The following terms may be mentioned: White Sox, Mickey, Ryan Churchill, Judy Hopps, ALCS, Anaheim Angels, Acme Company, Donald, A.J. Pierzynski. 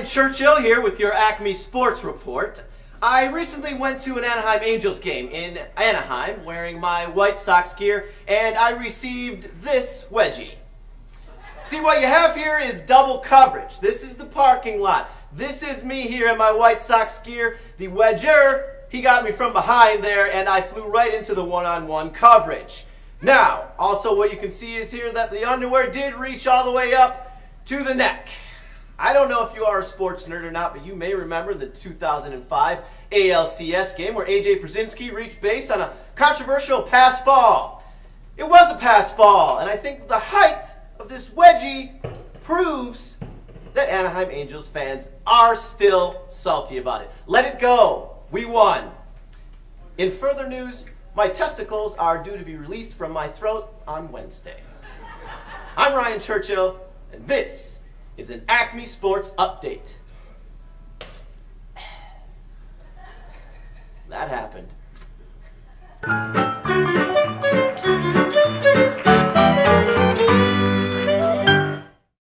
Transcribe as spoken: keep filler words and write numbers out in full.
Ryan Churchill here with your A C M E Sports Report. I recently went to an Anaheim Angels game in Anaheim wearing my White Sox gear, and I received this wedgie. See, what you have here is double coverage. This is the parking lot. This is me here in my White Sox gear. The wedger, he got me from behind there, and I flew right into the one-on-one coverage. Now, also what you can see is here that the underwear did reach all the way up to the neck. I don't know if you are a sports nerd or not, but you may remember the two thousand five A L C S game where A J. Pierzynski reached base on a controversial pass ball. It was a pass ball, and I think the height of this wedgie proves that Anaheim Angels fans are still salty about it. Let it go. We won. In further news, my testicles are due to be released from my throat on Wednesday. I'm Ryan Churchill, and this is an A C M E Sports Update. That happened.